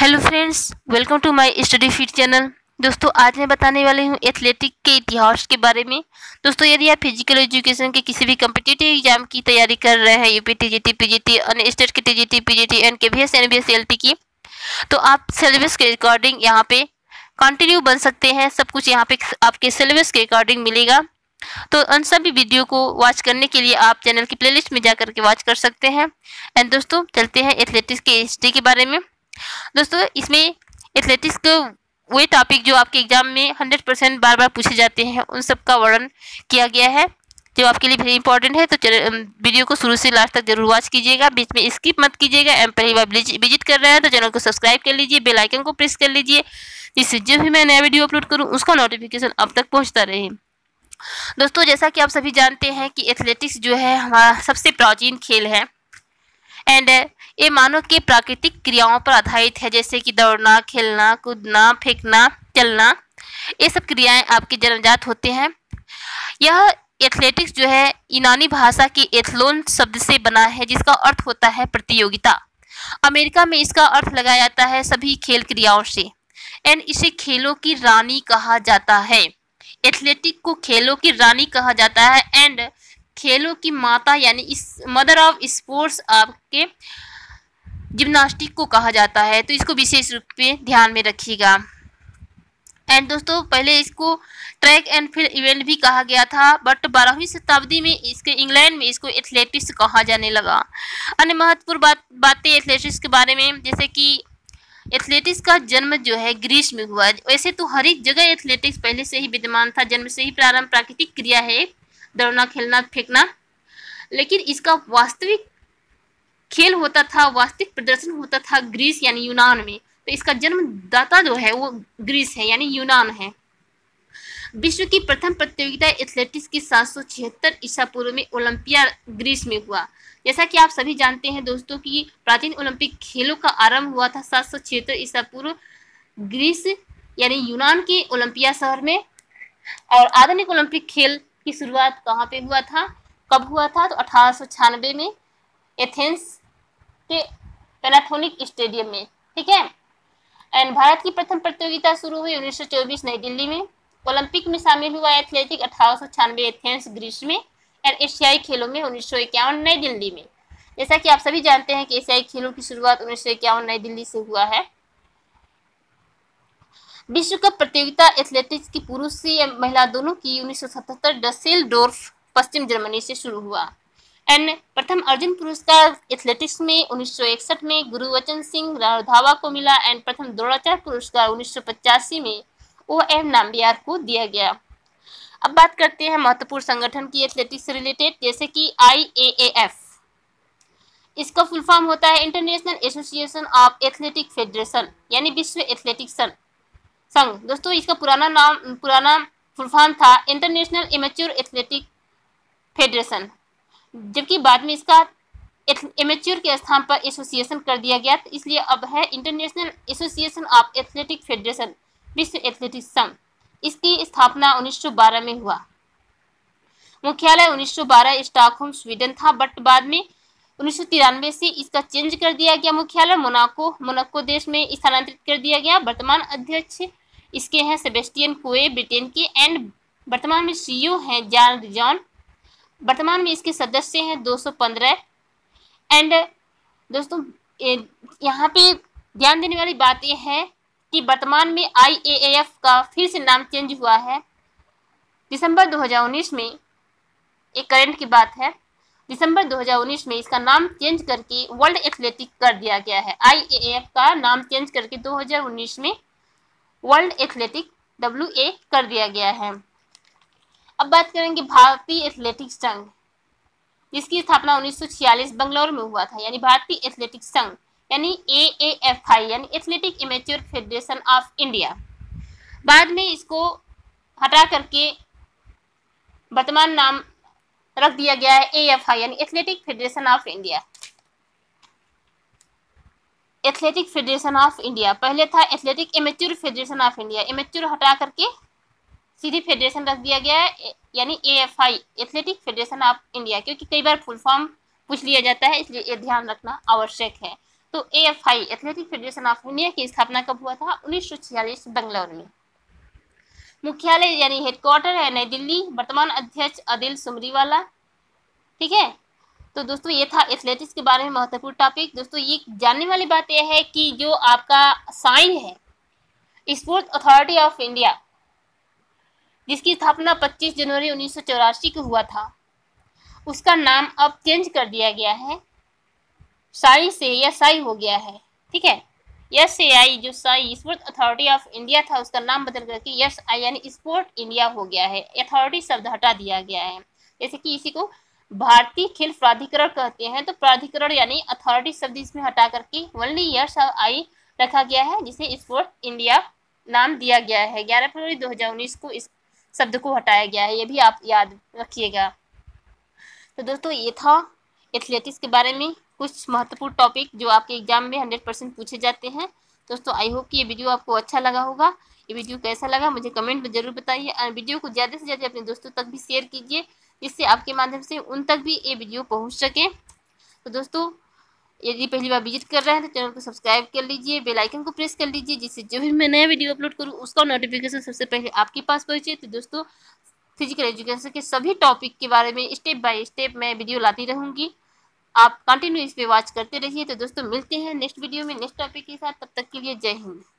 Hello friends, welcome to my Study Fit channel. दोस्तों, आज मैं बताने वाली हूँ एथलेटिक के इतिहास के बारे में। दोस्तों, यदि आप फिजिकल एजुकेशन के किसी भी कम्पिटिटिव एग्जाम की तैयारी कर रहे हैं, यूपीटीजीटी, पीजीटी, अन्य स्टेट के TGT, PGT, NKBS, NBSE, LT की, तो आप सिलेबस के अकॉर्डिंग यहाँ पे कंटिन्यू बन सकते हैं। सब कुछ यहाँ पे आपके सिलेबस के अकॉर्डिंग मिलेगा। तो उन सभी वीडियो को वॉच करने के लिए आप चैनल की प्लेलिस्ट में जाकर के वॉच कर सकते हैं। एंड दोस्तों, चलते हैं एथलेटिक्स के हिस्ट्री के बारे में। दोस्तों, इसमें एथलेटिक्स के वे टॉपिक जो आपके एग्जाम में 100% बार बार पूछे जाते हैं, उन सब का वर्णन किया गया है, जो आपके लिए वेरी इंपॉर्टेंट है। तो वीडियो को शुरू से लास्ट तक जरूर वॉच कीजिएगा, बीच में स्किप मत कीजिएगा। एंड पहली बार विजिट कर रहे हैं तो चैनल को सब्सक्राइब कर लीजिए, बेल आइकन को प्रेस कर लीजिए, जिससे जब भी मैं नया वीडियो अपलोड करूँ उसका नोटिफिकेशन आप तक पहुँचता रहे। दोस्तों, जैसा कि आप सभी जानते हैं कि एथलेटिक्स जो है हमारा सबसे प्राचीन खेल है। एंड ये मानव के प्राकृतिक क्रियाओं पर आधारित है, जैसे कि दौड़ना, खेलना, कूदना, फेंकना, चलना। ये सब क्रियाएं आपके जन्मजात होते हैं। यह एथलेटिक्स जो है यूनानी भाषा के एथलोन शब्द से बना है, जिसका अर्थ होता है प्रतियोगिता। अमेरिका में इसका अर्थ लगाया जाता है सभी खेल क्रियाओं से। एंड इसे खेलों की रानी कहा जाता है। एथलेटिक को खेलों की रानी कहा जाता है। एंड खेलों की माता यानी इस मदर ऑफ स्पोर्ट्स आपके जिम्नास्टिक को कहा जाता है। तो इसको विशेष रूप में ध्यान में रखिएगा। एंड दोस्तों, पहले इसको ट्रैक एंड फील्ड इवेंट भी कहा गया था, बट 12वीं शताब्दी में इसके इंग्लैंड में इसको एथलेटिक्स कहा जाने लगा। अन्य महत्वपूर्ण बातें एथलेटिक्स के बारे में, जैसे कि एथलेटिक्स का जन्म जो है ग्रीस में हुआ। वैसे तो हर एक जगह एथलेटिक्स पहले से ही विद्यमान था, जन्म से ही प्रारंभ। प्राकृतिक क्रिया है दौड़ना, खेलना, फेंकना, लेकिन इसका वास्तविक खेल होता था, वास्तविक प्रदर्शन होता था ग्रीस यानी यूनान में। तो इसका जन्मदाता जो है वो ग्रीस है यानी यूनान है। विश्व की प्रथम प्रतियोगिता एथलेटिक्स की 776 ईसा पूर्व में ओलंपिया ग्रीस में हुआ। जैसा कि आप सभी जानते हैं दोस्तों कि प्राचीन ओलंपिक खेलों का आरंभ हुआ था 776 ईसा पूर्व ग्रीस यानी यूनान के ओलंपिया शहर में। और आधुनिक ओलंपिक खेल की शुरुआत कहाँ पे हुआ था, कब हुआ था, तो 1896 में एथेंस के पैनाथोनिक स्टेडियम में। ठीक है। एंड भारत की प्रथम प्रतियोगिता शुरू हुई 1924 नई दिल्ली में। ओलंपिक में शामिल हुआ एथलेटिक 1896 एथेंस ग्रीस में। एंड एशियाई खेलों में 1951 नई दिल्ली में। जैसा कि आप सभी जानते हैं कि एशियाई खेलों की शुरुआत 1951 नई दिल्ली से हुआ है। विश्व कप प्रतियोगिता एथलेटिक्स की पुरुष एवं महिला दोनों की 1977 डसेलडोर्फ पश्चिम जर्मनी से शुरू हुआ। एंड प्रथम अर्जुन पुरस्कार एथलेटिक्स में 1961 में गुरुवचन सिंह राधावा को मिला। एंड प्रथम द्रोणाचार्य पुरस्कार 1985 में OM नाम्बियार को दिया गया। अब बात करते हैं महत्वपूर्ण संगठन की एथलेटिक्स से रिलेटेड, जैसे कि IAAF। इसका फुल फॉर्म होता है international association of athletic federation यानी विश्व एथलेटिक्स संघ। दोस्तों, इसका पुराना फुल फॉर्म था इंटरनेशनल एमेच्योर एथलेटिक फेडरेशन, जबकि बाद में इसका एमेच्योर के स्थान पर एसोसिएशन कर दिया गया। तो इसलिए अब है international association of athletic federation विश्व एथलेटिक्स संघ। इसकी स्थापना 1912 में हुआ। मुख्यालय 1912 स्टॉकहोम, स्वीडन था, बट बाद में 1993 से इसका चेंज कर दिया गया। मुख्यालय मोनाको देश में स्थानांतरित कर दिया गया। वर्तमान अध्यक्ष इसके हैं सेबेस्टियन कोए, ब्रिटेन के। एंड वर्तमान में सीईओ हैं जॉन रिजॉन। वर्तमान में इसके सदस्य हैं 215। एंड दोस्तों, यहाँ पे ध्यान देने वाली बात यह है कि वर्तमान में IAAF का फिर से नाम चेंज हुआ है दिसंबर 2019 में। एक करंट की बात है, दिसंबर 2019 में इसका नाम चेंज करके वर्ल्ड एथलेटिक कर दिया गया है। IAAF का नाम चेंज करके 2019 में वर्ल्ड एथलेटिक WA कर दिया गया है। अब बात करेंगे भारतीय एथलेटिक्स संघ, जिसकी स्थापना 1946 बंगलौर में हुआ था, यानी भारतीय एथलेटिक्स संघ यानी AAFI यानी athletic amateur federation of India. बाद में इसको हटा करके वर्तमान नाम रख दिया गया है AFI यानी athletic federation of India. Athletic federation of India पहले था athletic amateur federation of India. Amateur हटा करके सीधी फेडरेशन रख दिया गया है यानी AFI athletic federation of India, क्योंकि कई बार फुल फॉर्म पूछ लिया जाता है, इसलिए ये ध्यान रखना आवश्यक है। तो AFI athletic federation of India की स्थापना कब हुआ था? 1946 बंगलौर में। मुख्यालय यानी हेडक्वार्टर है नई दिल्ली, वर्तमान अध्यक्ष आदिल सुमरीवाला। ठीक है, तो दोस्तों ये था एथलेटिक्स के बारे में महत्वपूर्ण टॉपिक। दोस्तों ये जानने वाली बात यह है कि जो आपका साइन है स्पोर्ट्स अथॉरिटी ऑफ इंडिया, जिसकी स्थापना 25 जनवरी 1984 को हुआ था, उसका नाम अब चेंज कर दिया गया है, साई से SAI हो गया है। ठीक है, SAI जो SAI sport authority of India था उसका नाम बदल करके SAI यानी स्पोर्ट इंडिया हो गया है। अथॉरिटी शब्द हटा दिया गया है, जैसे कि इसी को भारतीय खेल प्राधिकरण कहते हैं, तो प्राधिकरण यानी अथॉरिटी शब्द इसमें हटा करके ओनली SAI रखा गया है, जिसे स्पोर्ट इंडिया नाम दिया गया है। 11 फरवरी 2019 को इस शब्द को हटाया गया है, ये भी आप याद रखिएगा। तो दोस्तों ये था एथलेटिक्स के बारे में कुछ महत्वपूर्ण टॉपिक जो आपके एग्जाम में 100% पूछे जाते हैं। दोस्तों आई होप कि ये वीडियो आपको अच्छा लगा होगा। ये वीडियो कैसा लगा मुझे कमेंट में जरूर बताइए, और वीडियो को ज़्यादा से ज़्यादा अपने दोस्तों तक भी शेयर कीजिए, जिससे आपके माध्यम से उन तक भी ये वीडियो पहुँच सके। तो दोस्तों यदि पहली बार विजिट कर रहे हैं तो चैनल को सब्सक्राइब कर लीजिए, बेल आइकन को प्रेस कर लीजिए, जिससे जो भी मैं नया वीडियो अपलोड करूँ उसका नोटिफिकेशन सबसे पहले आपके पास पहुँचे। तो दोस्तों फिजिकल एजुकेशन के सभी टॉपिक के बारे में स्टेप बाय स्टेप मैं वीडियो लाती रहूँगी, आप कंटिन्यू इस पे वॉच करते रहिए। तो दोस्तों मिलते हैं नेक्स्ट वीडियो में नेक्स्ट टॉपिक के साथ, तब तक के लिए जय हिंद।